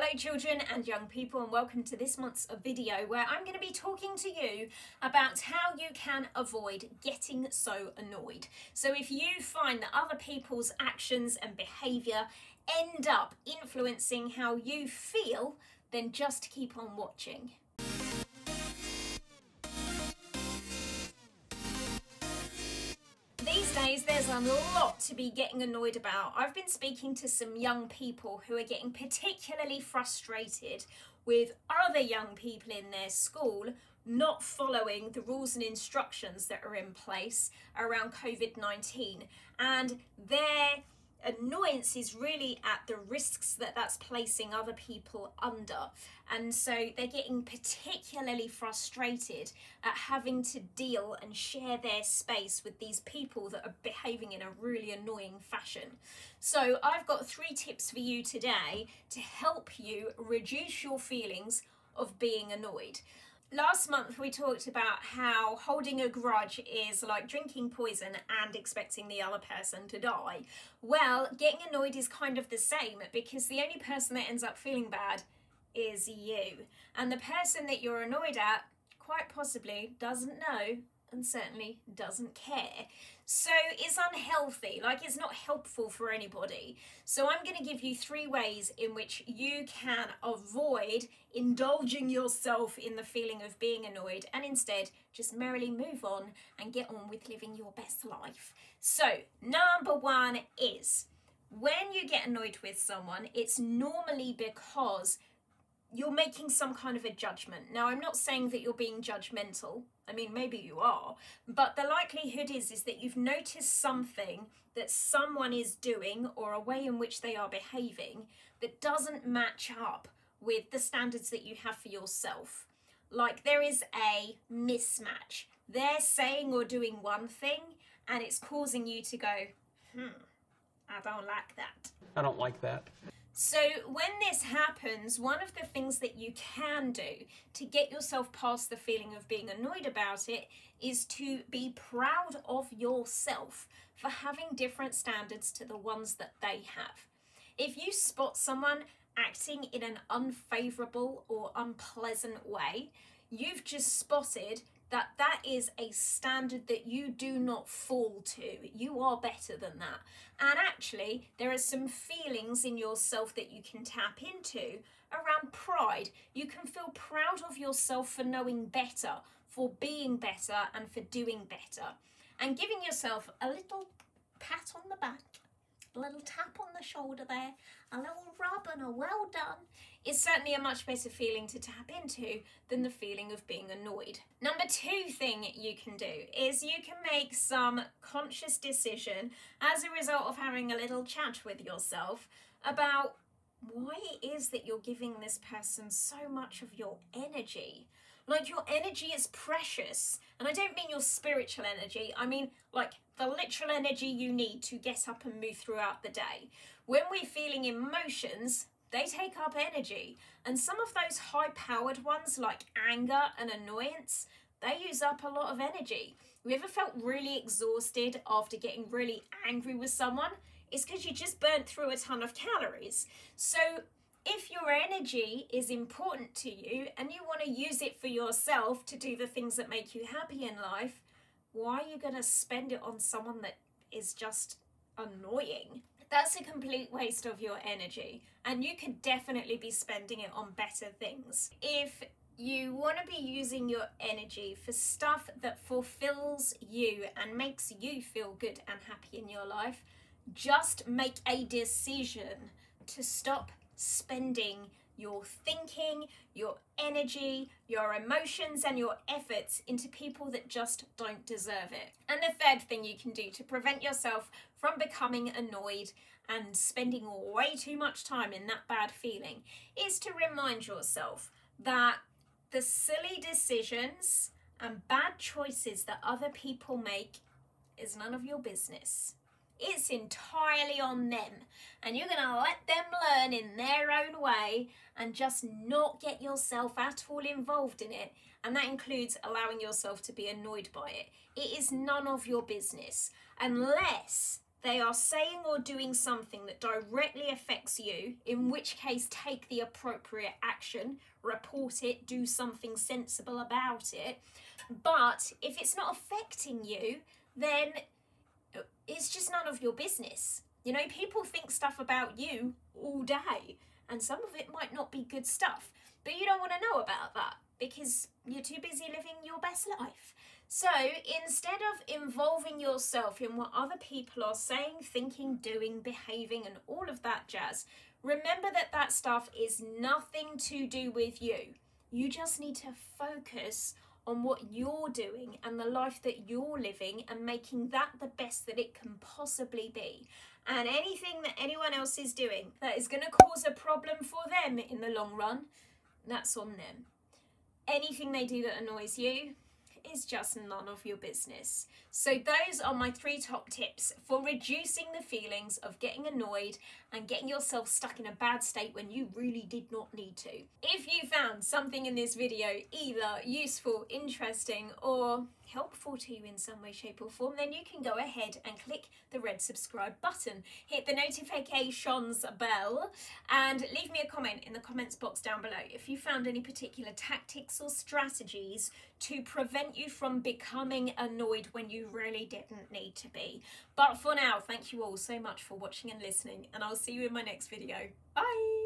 Hello children and young people, and welcome to this month's video where I'm going to be talking to you about how you can avoid getting so annoyed. So if you find that other people's actions and behaviour end up influencing how you feel, then just keep on watching. There's a lot to be getting annoyed about. I've been speaking to some young people who are getting particularly frustrated with other young people in their school not following the rules and instructions that are in place around COVID-19, and their annoyance is really at the risks that that's placing other people under, and so they're getting particularly frustrated at having to deal and share their space with these people that are behaving in a really annoying fashion. So I've got 3 tips for you today to help you reduce your feelings of being annoyed. Last month we talked about how holding a grudge is like drinking poison and expecting the other person to die. Well, getting annoyed is kind of the same, because the only person that ends up feeling bad is you. And the person that you're annoyed at quite possibly doesn't know and certainly doesn't care. So it's unhealthy, like it's not helpful for anybody. So I'm going to give you 3 ways in which you can avoid indulging yourself in the feeling of being annoyed and instead just merrily move on and get on with living your best life. So number 1 is, when you get annoyed with someone, it's normally because you're making some kind of a judgment. Now, I'm not saying that you're being judgmental. I mean, maybe you are, but the likelihood is that you've noticed something that someone is doing or a way in which they are behaving that doesn't match up with the standards that you have for yourself. Like, there is a mismatch. They're saying or doing one thing and it's causing you to go, I don't like that. I don't like that. So when this happens, one of the things that you can do to get yourself past the feeling of being annoyed about it is to be proud of yourself for having different standards to the ones that they have. If you spot someone acting in an unfavourable or unpleasant way, you've just spotted that that is a standard that you do not fall to. You are better than that. And actually, there are some feelings in yourself that you can tap into around pride. You can feel proud of yourself for knowing better, for being better, and for doing better. And giving yourself a little pat on the back, a little tap on the shoulder there, a little rub and a well done, is certainly a much better feeling to tap into than the feeling of being annoyed. Number 2 thing you can do is you can make some conscious decision as a result of having a little chat with yourself about why it is that you're giving this person so much of your energy. Like, your energy is precious. And I don't mean your spiritual energy. I mean, like, the literal energy you need to get up and move throughout the day. When we're feeling emotions, they take up energy. And some of those high-powered ones, like anger and annoyance, they use up a lot of energy. Have you ever felt really exhausted after getting really angry with someone? It's because you just burnt through a ton of calories. So if your energy is important to you and you want to use it for yourself to do the things that make you happy in life, why are you going to spend it on someone that is just annoying? That's a complete waste of your energy, and you could definitely be spending it on better things. If you want to be using your energy for stuff that fulfills you and makes you feel good and happy in your life, just make a decision to stop spending your thinking, your energy, your emotions and your efforts into people that just don't deserve it. And the 3rd thing you can do to prevent yourself from becoming annoyed and spending way too much time in that bad feeling is to remind yourself that the silly decisions and bad choices that other people make is none of your business. It's entirely on them, and you're going to let them learn in their own way and just not get yourself at all involved in it. And that includes allowing yourself to be annoyed by it. It is none of your business unless they are saying or doing something that directly affects you, in which case take the appropriate action, report it, do something sensible about it. But if it's not affecting you, then it's just none of your business. You know, people think stuff about you all day, and some of it might not be good stuff, but you don't want to know about that because you're too busy living your best life. So instead of involving yourself in what other people are saying, thinking, doing, behaving, and all of that jazz, remember that that stuff is nothing to do with you. You just need to focus on what you're doing and the life that you're living and making that the best that it can possibly be. And anything that anyone else is doing that is going to cause a problem for them in the long run, that's on them. Anything they do that annoys you is just none of your business. So those are my 3 top tips for reducing the feelings of getting annoyed and getting yourself stuck in a bad state when you really did not need to. If you found something in this video either useful, interesting, or helpful to you in some way, shape or form, then you can go ahead and click the red subscribe button, hit the notifications bell, and leave me a comment in the comments box down below if you found any particular tactics or strategies to prevent you from becoming annoyed when you really didn't need to be. But for now, thank you all so much for watching and listening, and I'll see you in my next video. Bye!